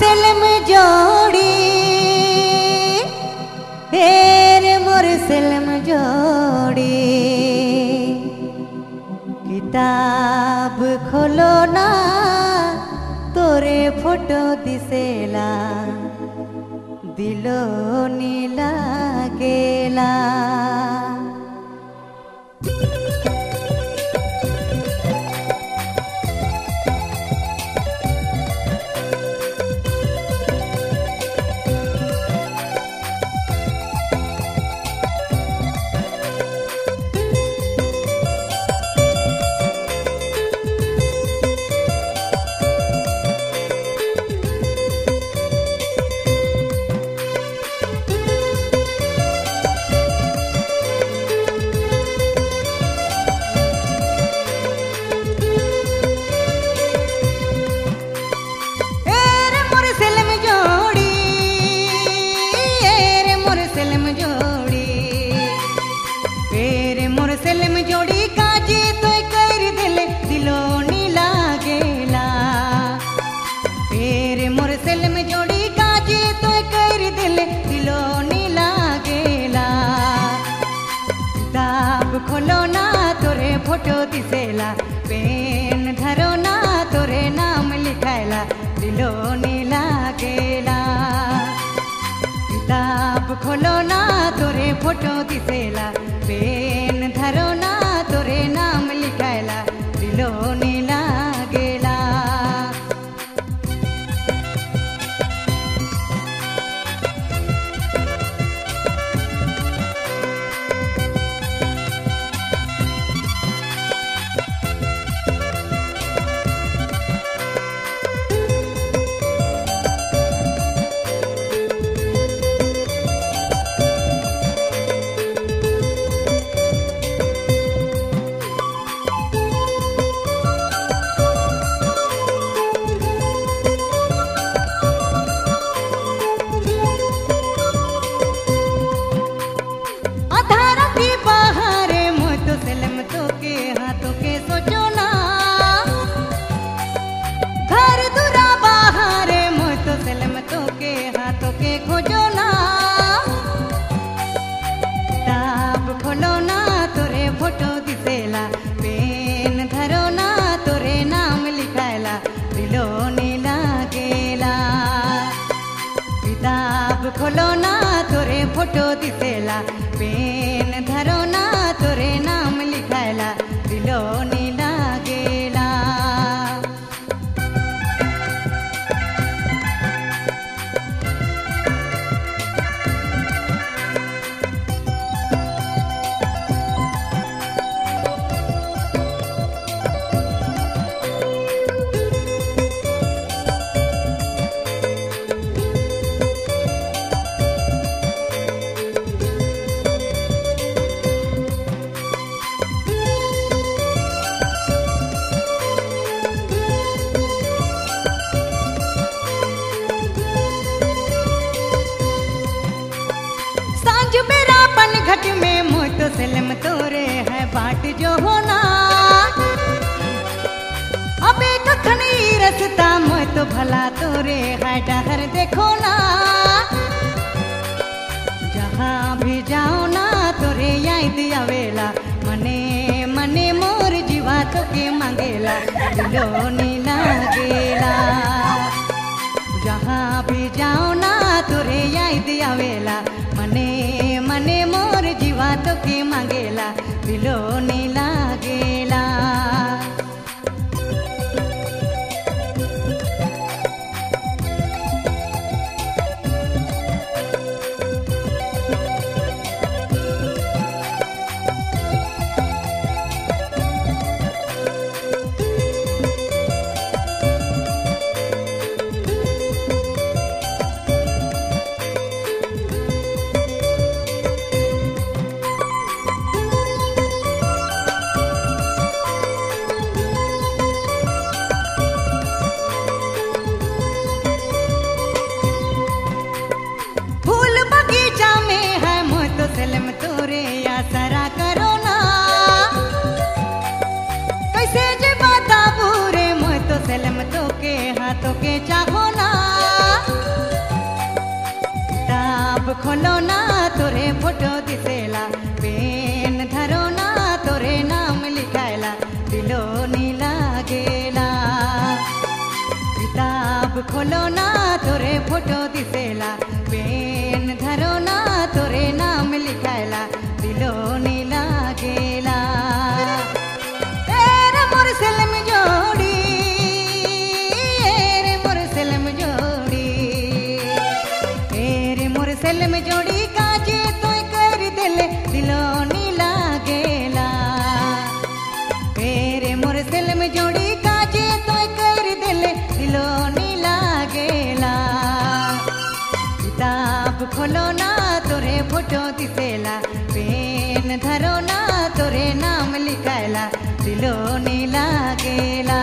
सलम जोड़ी हेर मोर सलम जोड़ी किताब खोलो ना तोरे फोटो दिसेला दिलो नीला गेला। खोलो ना तोरे फोटो दिसेला पेन धरो ना तोरे नाम लिखायला दिलो नीला गेला। किताब खोलो ना तोरे फोटो दिसेला पेन धरो ना तोरे नाम लिखायला दिलो नीला गेला। खोलो ना तोरे फोटो दिसेला पेन धरो ना तोरे नाम लिखायला दिलो नीला गेला। घट में मुँह तो सलम तोरे है बाट जो होना अबे कखनी रसता मुँह तो भला तोरे है डहर देखो ना जहाँ भी जाओ ना तोरे याद आवेला मने मने मोर जीवा तो के मांगेला दिलो नीला गेला। जहाँ भी जाओ ना तोरे याद आवेला मने मने मोर जीवा तो के मांगेला दिलो नीला गेला। किताब खोलो ना तोरे फोटो दिसेला, पेन धरो ना तोरे नाम लिखायला, दिलो नी लागेला। किताब खोलो ना तोरे फोटो दिसेला, पेन धरो ना तोरे नाम लिखायला, दिलो नी लागेला। सेल में जोड़ी काजे तो कर दिले दिलो नी लागेला। तेरे मोर सेल में जोड़ी काजे तो कर दिले दिलो नी लागेला। किताब खोलो ना तोरे फोटो दिसेला, पेन धरो ना तोरे नाम लिखायला, दिलो नी लागेला।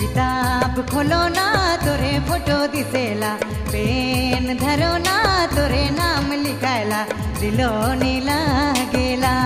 किताब खोलो ना तोरे फोटो दिसेला, पेन धरो ना तोरे नाम लिखायला, दिलो नी लागेला।